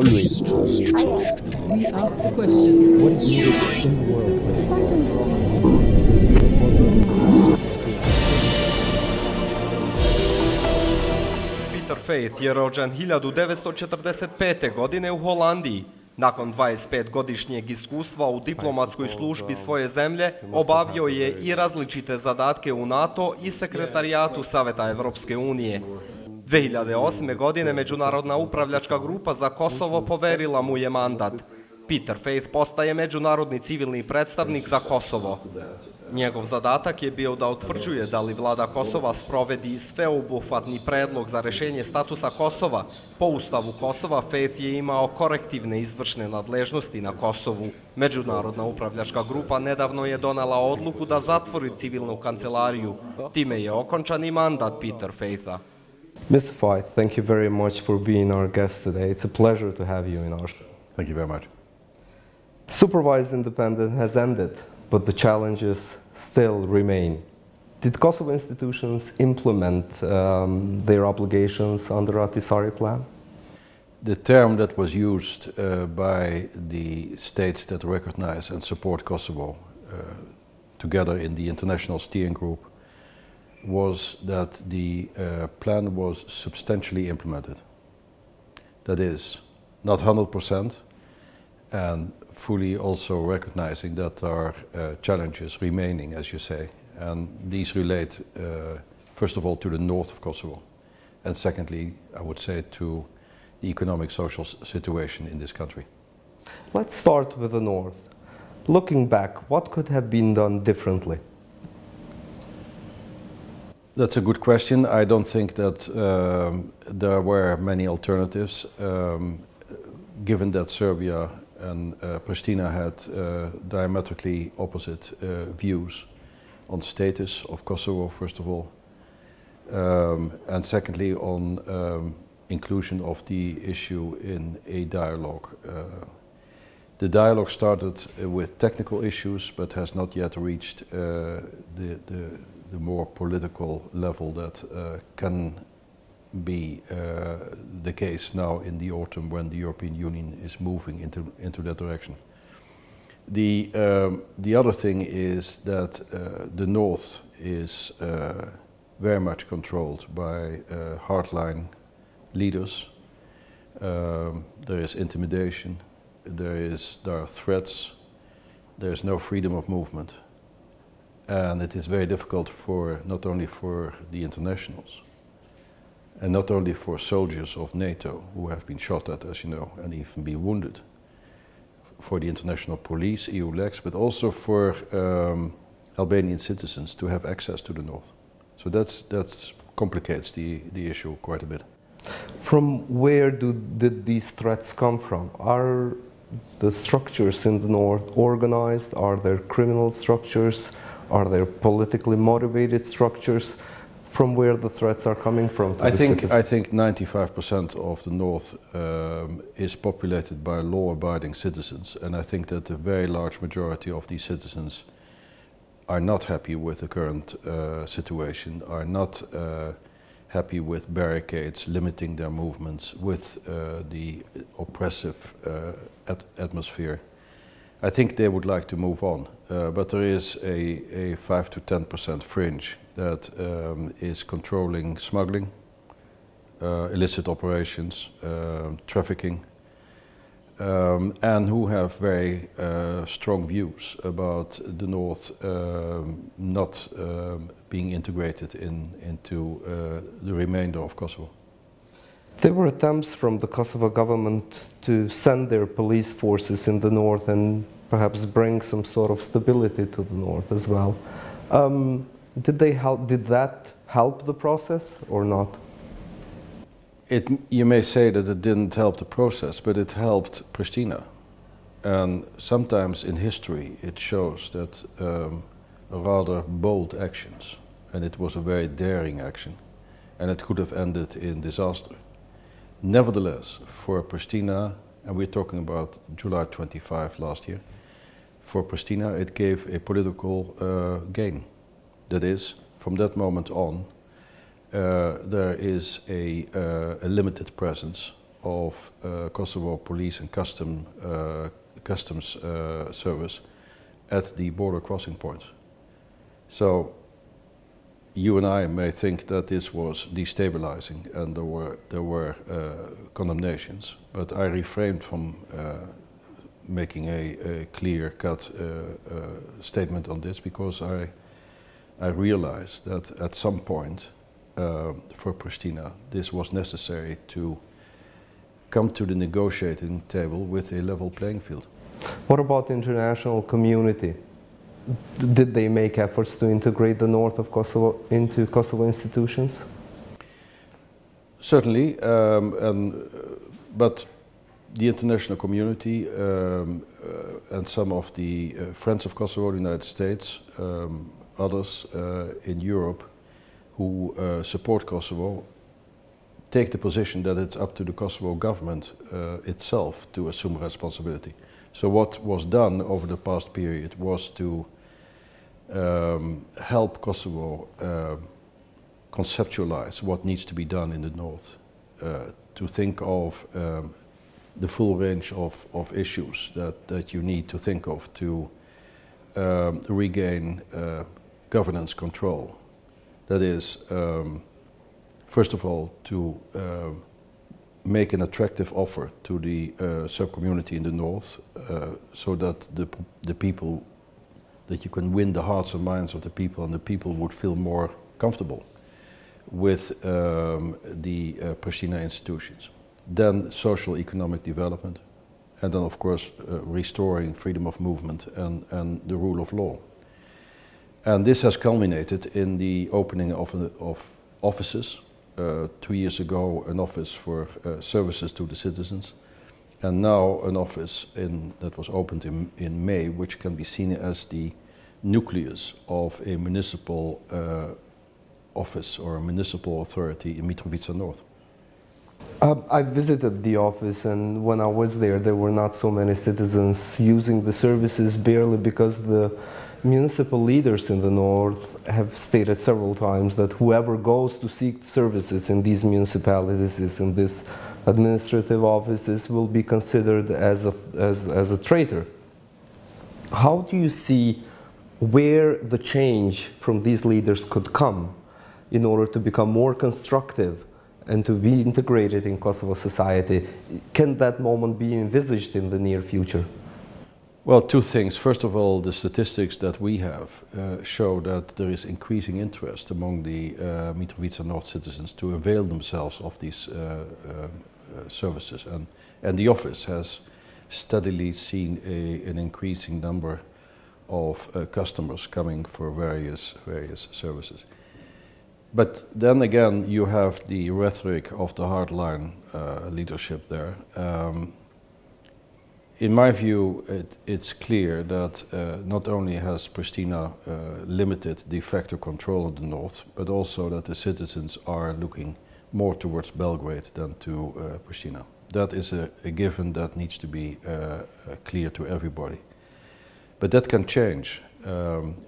Always choose. We ask the questions. What is needed in the world? Pieter Feith je rođen 1945. godine u Holandiji. Nakon 25-godišnjeg iskustva u diplomatskoj službi svoje zemlje, obavio je i različite zadatke u NATO i sekretarijatu Saveta Evropske unije. 2008. godine Međunarodna upravljačka grupa za Kosovo poverila mu je mandat. Pieter Feith postaje međunarodni civilni predstavnik za Kosovo. Njegov zadatak je bio da utvrđuje da li vlada Kosova sprovedi sveobuhvatni predlog za rešenje statusa Kosova. Po Ustavu Kosova Feith je imao korektivne izvršne nadležnosti na Kosovu. Međunarodna upravljačka grupa nedavno je donela odluku da zatvori civilnu kancelariju. Time je okončan i mandat Pieter Feitha. Mr. Feith, thank you very much for being our guest today. It's a pleasure to have you in our show. Thank you very much. Supervised independence has ended, but the challenges still remain. Did Kosovo institutions implement their obligations under Ahtisaari plan? The term that was used by the states that recognize and support Kosovo together in the International Steering Group was that the plan was substantially implemented. That is, not 100%, and fully also recognizing that there are challenges remaining, as you say, and these relate, first of all, to the north of Kosovo, and secondly, I would say, to the economic social situation in this country. Let's start with the north. Looking back, what could have been done differently? That's a good question. I don't think that there were many alternatives, given that Serbia and Pristina had diametrically opposite views on status of Kosovo, first of all, and secondly on inclusion of the issue in a dialogue. The dialogue started with technical issues, but has not yet reached the more political level that can be the case now in the autumn when the European Union is moving into that direction. The other thing is that the north is very much controlled by hardline leaders. There is intimidation, there are threats, there is no freedom of movement. And it is very difficult for not only for the internationals and not only for soldiers of NATO who have been shot at, as you know, and even been wounded, for the international police, EULEX, but also for Albanian citizens to have access to the north. So that's complicates the issue quite a bit. From where did these threats come from? Are the structures in the north organized? Are there criminal structures? Are there politically motivated structures? From where the threats are coming from? I think 95% of the north is populated by law-abiding citizens, and I think that a very large majority of these citizens are not happy with the current situation, are not happy with barricades limiting their movements, with the oppressive atmosphere. I think they would like to move on, but there is a 5 to 10% fringe that is controlling smuggling, illicit operations, trafficking, and who have very strong views about the north not being integrated into the remainder of Kosovo. There were attempts from the Kosovo government to send their police forces in the north and perhaps bring some sort of stability to the north as well. Did that help the process or not? You may say that it didn't help the process, but it helped Pristina. And sometimes in history it shows that rather bold actions, and it was a very daring action, and it could have ended in disaster. Nevertheless, for Pristina, and we're talking about July 25 last year, for Pristina it gave a political gain. That is, from that moment on, there is a limited presence of Kosovo police and customs service at the border crossing points. So you and I may think that this was destabilizing, and there were condemnations, but I refrained from making a clear-cut statement on this, because I realized that at some point for Pristina this was necessary to come to the negotiating table with a level playing field. What about the international community? Did they make efforts to integrate the north of Kosovo into Kosovo institutions? Certainly, but the international community and some of the friends of Kosovo in the United States, others in Europe who support Kosovo, take the position that it's up to the Kosovo government itself to assume responsibility. So what was done over the past period was to help Kosovo conceptualize what needs to be done in the north, to think of the full range of issues that you need to think of to regain governance control. That is, first of all, to make an attractive offer to the Serb community in the north, so that the people, that you can win the hearts and minds of the people, and the people would feel more comfortable with the Pristina institutions. Then social economic development, and then of course restoring freedom of movement and the rule of law. And this has culminated in the opening of offices. 2 years ago, an office for services to the citizens, and now an office that was opened in May, which can be seen as the nucleus of a municipal office or a municipal authority in Mitrovica North. I visited the office, and when I was there, there were not so many citizens using the services, barely, because the municipal leaders in the north have stated several times that whoever goes to seek services in these municipalities, in these administrative offices, will be considered as a traitor. How do you see where the change from these leaders could come in order to become more constructive and to be integrated in Kosovo society? Can that moment be envisaged in the near future? Well, two things. First of all, the statistics that we have show that there is increasing interest among the Mitrovica North citizens to avail themselves of these services. And the office has steadily seen an increasing number of customers coming for various services. But then again, you have the rhetoric of the hardline leadership there. In my view, it's clear that not only has Pristina limited de facto control of the north, but also that the citizens are looking more towards Belgrade than to Pristina. That is a given that needs to be clear to everybody. But that can change.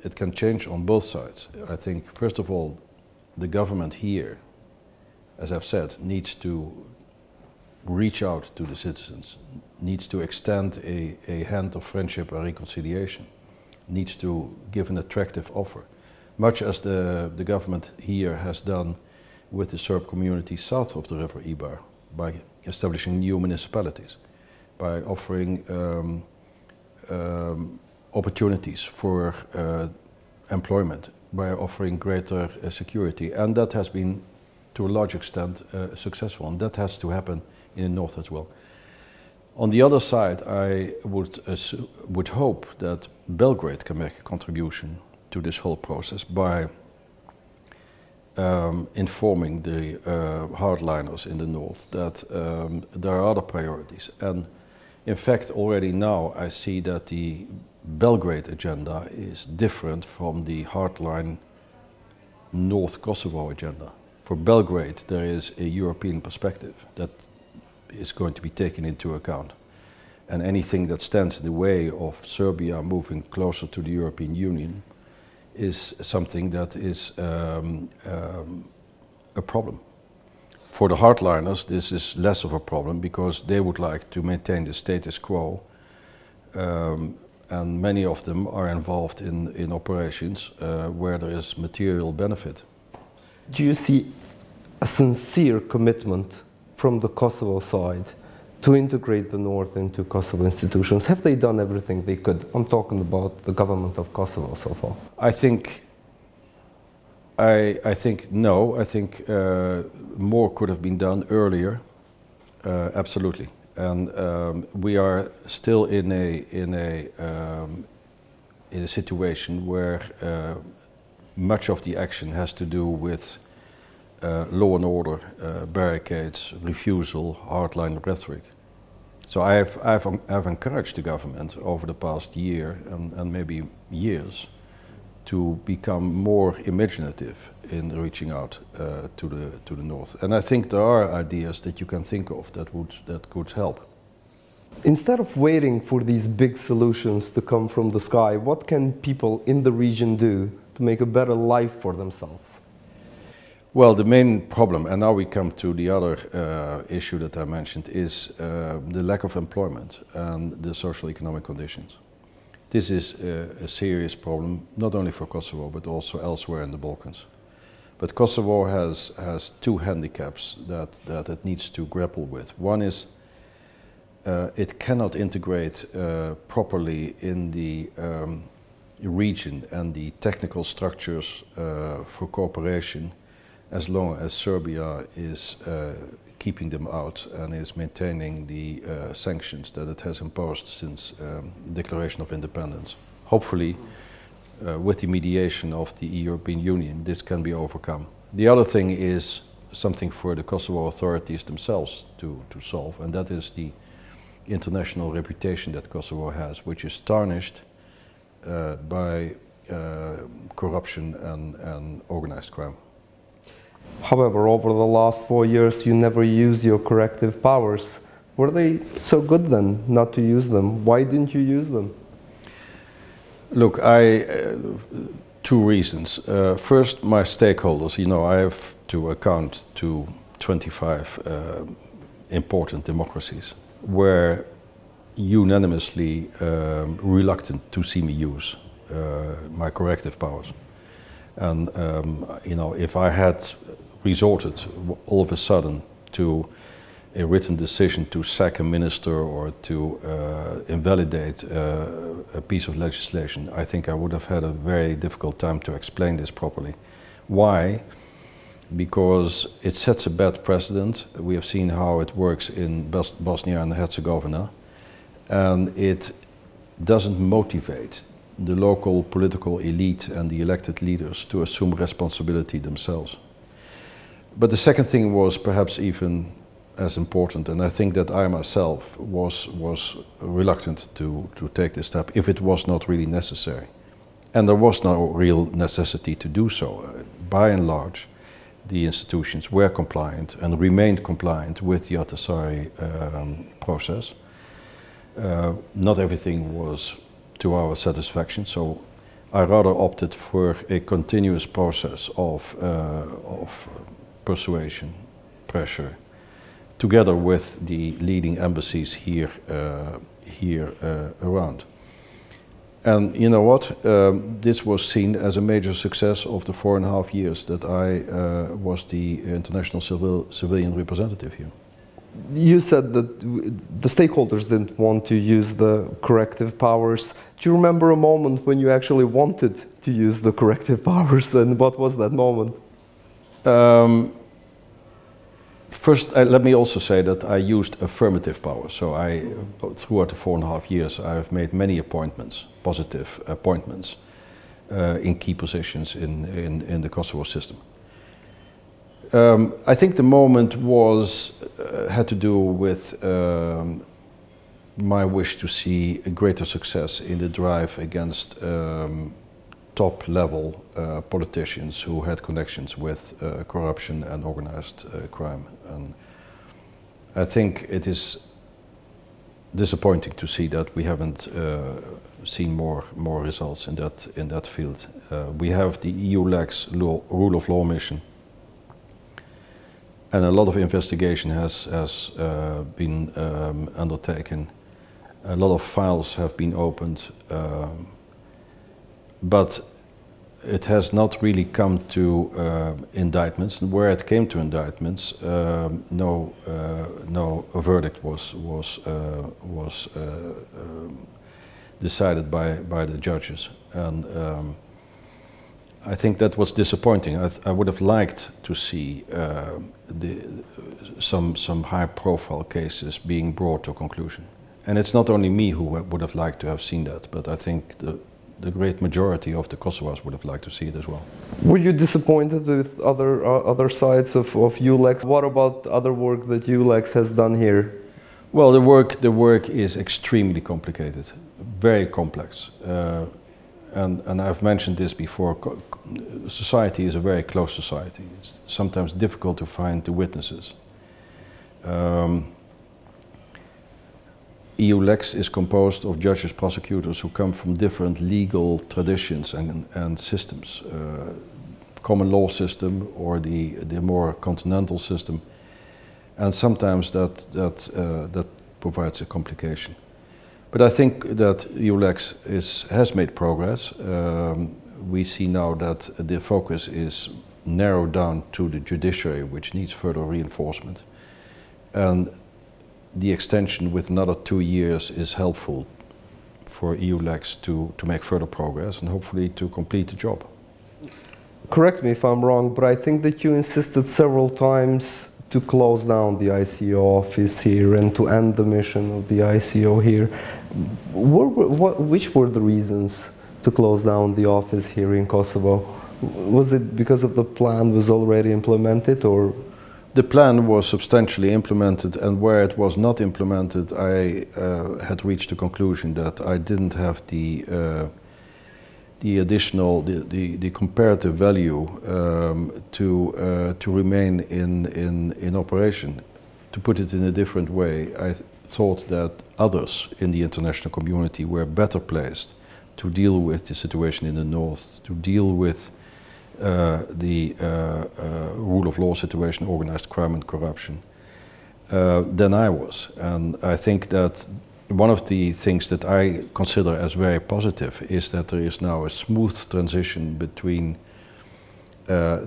It can change on both sides. I think, first of all, the government here, as I've said, needs to reach out to the citizens, needs to extend a hand of friendship and reconciliation, needs to give an attractive offer, much as the government here has done with the Serb community south of the river Ibar, by establishing new municipalities, by offering opportunities for employment, by offering greater security, and that has been, to a large extent, successful, and that has to happen in the north as well. On the other side, I would hope that Belgrade can make a contribution to this whole process by informing the hardliners in the north that there are other priorities. And in fact, already now I see that the Belgrade agenda is different from the hardline North Kosovo agenda. For Belgrade, there is a European perspective that is going to be taken into account. And anything that stands in the way of Serbia moving closer to the European Union is something that is a problem. For the hardliners, this is less of a problem because they would like to maintain the status quo. And many of them are involved in operations where there is material benefit. Do you see a sincere commitment from the Kosovo side to integrate the North into Kosovo institutions? Have they done everything they could? I'm talking about the government of Kosovo so far. I think more could have been done earlier, absolutely. And we are still in a situation where much of the action has to do with law and order, barricades, refusal, hardline rhetoric. So I've encouraged the government over the past year and maybe years to become more imaginative in reaching out to the North. And I think there are ideas that you can think of that could help. Instead of waiting for these big solutions to come from the sky, what can people in the region do to make a better life for themselves? Well, the main problem, and now we come to the other issue that I mentioned, is the lack of employment and the social economic conditions. This is a serious problem, not only for Kosovo, but also elsewhere in the Balkans. But Kosovo has two handicaps that it needs to grapple with. One is it cannot integrate properly in the region and the technical structures for cooperation as long as Serbia is keeping them out and is maintaining the sanctions that it has imposed since Declaration of Independence. Hopefully, with the mediation of the European Union, this can be overcome. The other thing is something for the Kosovo authorities themselves to solve, and that is the international reputation that Kosovo has, which is tarnished by corruption and organized crime. However, over the last 4 years, you never used your corrective powers. Were they so good then, not to use them? Why didn't you use them? Look, two reasons. First, my stakeholders. You know, I have to account to 25 important democracies where unanimously reluctant to see me use my corrective powers. And, you know, if I had resorted all of a sudden to a written decision to sack a minister or to invalidate a piece of legislation, I think I would have had a very difficult time to explain this properly. Why? Because it sets a bad precedent. We have seen how it works in Bosnia and Herzegovina, and it doesn't motivate the local political elite and the elected leaders to assume responsibility themselves. But the second thing was perhaps even as important, and I think that I myself was reluctant to take this step if it was not really necessary. And there was no real necessity to do so. By and large, the institutions were compliant and remained compliant with the Ahtisaari process. Not everything was to our satisfaction, so I rather opted for a continuous process of persuasion, pressure, together with the leading embassies here around. And you know what? This was seen as a major success of the 4.5 years that I was the international civilian representative here. You said that the stakeholders didn't want to use the corrective powers. Do you remember a moment when you actually wanted to use the corrective powers, and what was that moment? First, let me also say that I used affirmative power. So throughout the 4.5 years, I've made many appointments, positive appointments, in key positions in the Kosovo system. I think the moment had to do with my wish to see a greater success in the drive against top-level politicians who had connections with corruption and organized crime. And I think it is disappointing to see that we haven't seen more results in that field. We have the EULEX rule of law mission. And a lot of investigation has been undertaken. A lot of files have been opened, but it has not really come to indictments. Where it came to indictments, no verdict was decided by the judges, and I think that was disappointing. I would have liked to see some high-profile cases being brought to a conclusion. And it's not only me who would have liked to have seen that, but I think the great majority of the Kosovars would have liked to see it as well. Were you disappointed with other sides of EULEX? What about other work that EULEX has done here? Well, the work is extremely complicated, very complex. And I've mentioned this before, society is a very close society. It's sometimes difficult to find the witnesses. EULEX is composed of judges, prosecutors who come from different legal traditions and systems. Common law system or the more continental system. And sometimes that provides a complication. But I think that EULEX has made progress. We see now that the focus is narrowed down to the judiciary, which needs further reinforcement. And the extension with another 2 years is helpful for EULEX to make further progress and hopefully to complete the job. Correct me if I'm wrong, but I think that you insisted several times to close down the ICO office here and to end the mission of the ICO here. Which were the reasons to close down the office here in Kosovo? Was it because of the plan was already implemented, or? The plan was substantially implemented, and where it was not implemented, I had reached the conclusion that I didn't have the comparative value to remain in operation. To put it in a different way, I thought that others in the international community were better placed to deal with the situation in the north, to deal with the rule of law situation, organized crime and corruption, than I was. And I think that one of the things that I consider as very positive is that there is now a smooth transition between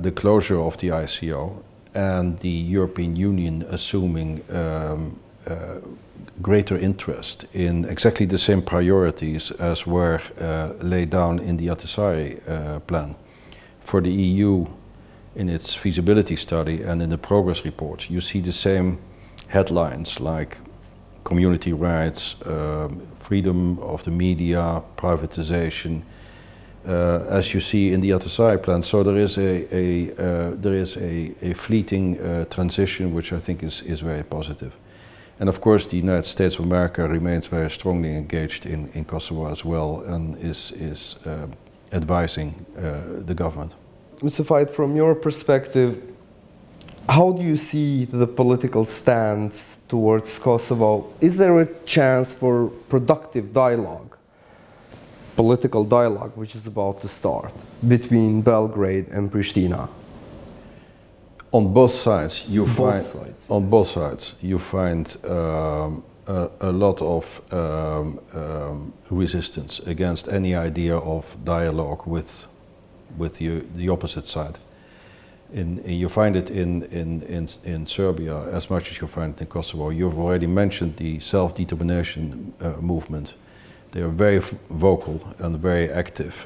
the closure of the ICO and the European Union assuming greater interest in exactly the same priorities as were laid down in the Ahtisaari plan. For the EU, in its feasibility study and in the progress report, you see the same headlines like community rights, freedom of the media, privatization, as you see in the Ahtisaari plan. So there is a fleeting transition, which I think is very positive. And of course, the United States of America remains very strongly engaged in Kosovo as well, and is advising the government. Mr. Feith, from your perspective, how do you see the political stance towards Kosovo? Is there a chance for productive dialogue, political dialogue, which is about to start, between Belgrade and Pristina? On both sides, you find a lot of resistance against any idea of dialogue with the opposite side. You find it in Serbia as much as you find it in Kosovo. You've already mentioned the self-determination movement. They are very vocal and very active,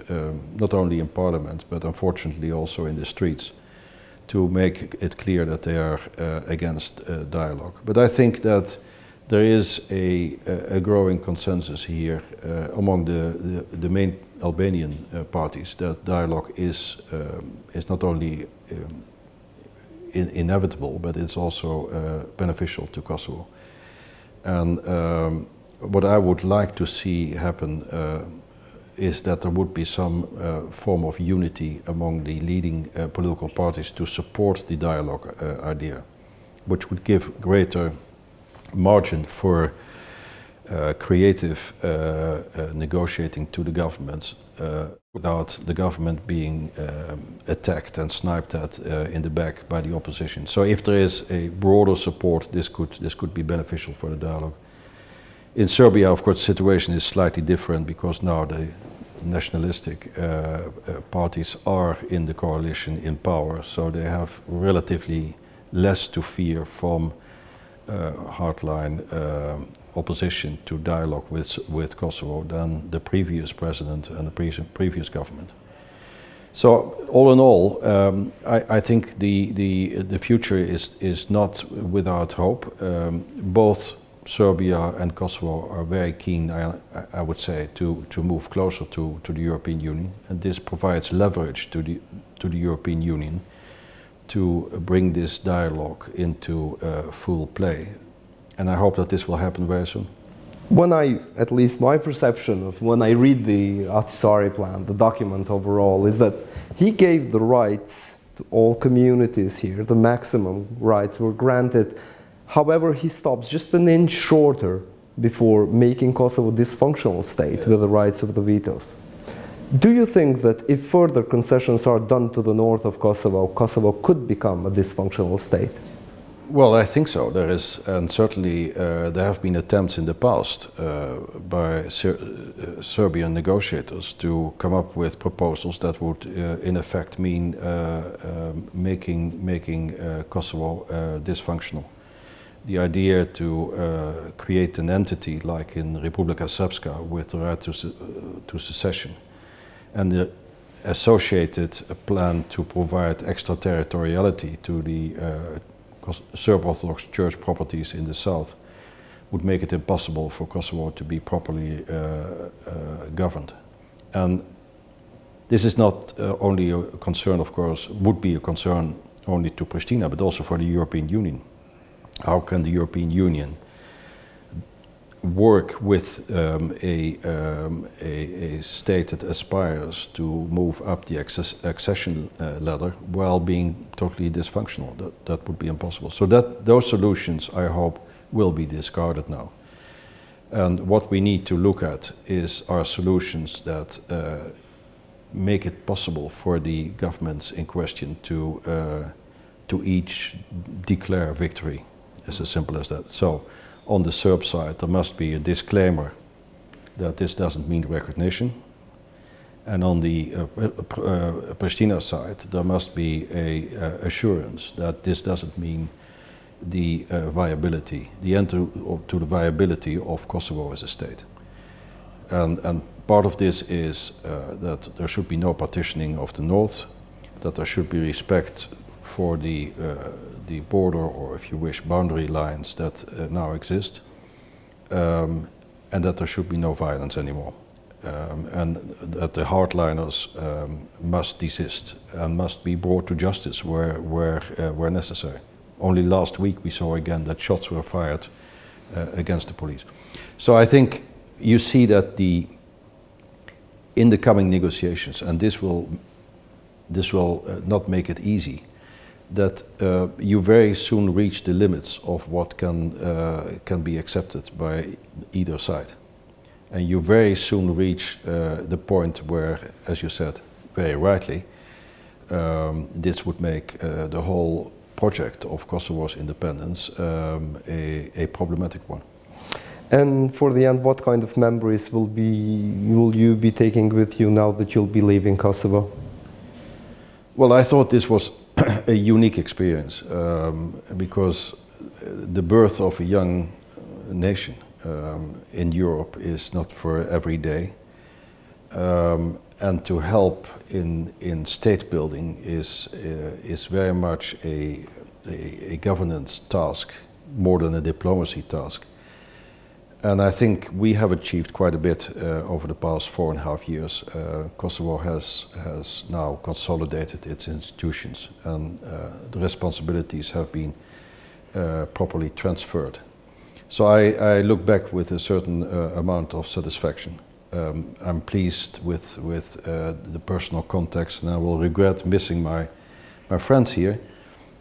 not only in parliament, but unfortunately also in the streets, to make it clear that they are against dialogue. But I think that there is a growing consensus here among the main Albanian parties that dialogue is not only inevitable, but it's also beneficial to Kosovo. And what I would like to see happen is that there would be some form of unity among the leading political parties to support the dialogue idea, which would give greater margin for creative negotiating to the government without the government being attacked and sniped at in the back by the opposition. So if there is a broader support, this could be beneficial for the dialogue. In Serbia, of course, the situation is slightly different because now the nationalistic parties are in the coalition in power, so they have relatively less to fear from hardline opposition to dialogue with Kosovo than the previous president and the previous government. So all in all, I think the future is not without hope. Both Serbia and Kosovo are very keen, I would say, to move closer to the European Union, and this provides leverage to the European Union to bring this dialogue into full play. And I hope that this will happen very soon. When at least my perception of when I read the Ahtisaari plan, the document overall, is that he gave the rights to all communities here, the maximum rights were granted. However, he stops just an inch shorter before making Kosovo a dysfunctional state with the rights of the vetoes. Do you think that if further concessions are done to the north of Kosovo, Kosovo could become a dysfunctional state? Well, I think so. There is, and certainly there have been attempts in the past by Serbian negotiators to come up with proposals that would, in effect, mean making Kosovo dysfunctional. The idea to create an entity like in Republika Srpska with the right to secession, and the associated plan to provide extraterritoriality to the Serb Orthodox Church properties in the south would make it impossible for Kosovo to be properly governed. And this is not only a concern, of course, would be a concern only to Pristina, but also for the European Union. How can the European Union work with a state that aspires to move up the accession ladder while being totally dysfunctional? That would be impossible. So those solutions, I hope, will be discarded now. And what we need to look at are solutions that make it possible for the governments in question to each declare victory. It's as simple as that. So on the Serb side, there must be a disclaimer that this doesn't mean recognition. And on the Pristina side, there must be an assurance that this doesn't mean the viability, the end to the viability of Kosovo as a state. And part of this is that there should be no partitioning of the north, that there should be respect for the border, or if you wish, boundary lines that now exist, and that there should be no violence anymore, and that the hardliners must desist and must be brought to justice where necessary. Only last week we saw again that shots were fired against the police. So I think you see that in the coming negotiations, and this will not make it easy, that you very soon reach the limits of what can be accepted by either side. And you very soon reach the point where, as you said very rightly, this would make the whole project of Kosovo's independence a problematic one. And for the end, what kind of memories will you be taking with you now that you'll be leaving Kosovo? Well, I thought this was a unique experience because the birth of a young nation in Europe is not for every day, and to help in state building is very much a governance task more than a diplomacy task. And I think we have achieved quite a bit over the past 4.5 years. Kosovo has now consolidated its institutions, and the responsibilities have been properly transferred. So I look back with a certain amount of satisfaction. I'm pleased with the personal context, and I will regret missing my friends here.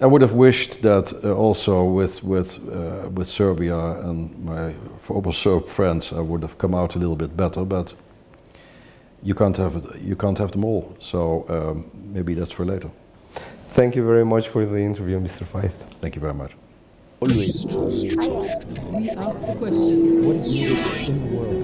I would have wished that also with Serbia and my former Serb friends, I would have come out a little bit better. But you can't have it, you can't have them all. So maybe that's for later. Thank you very much for the interview, Mr. Feith. Thank you very much. Always. We ask the question, what is needed in the world?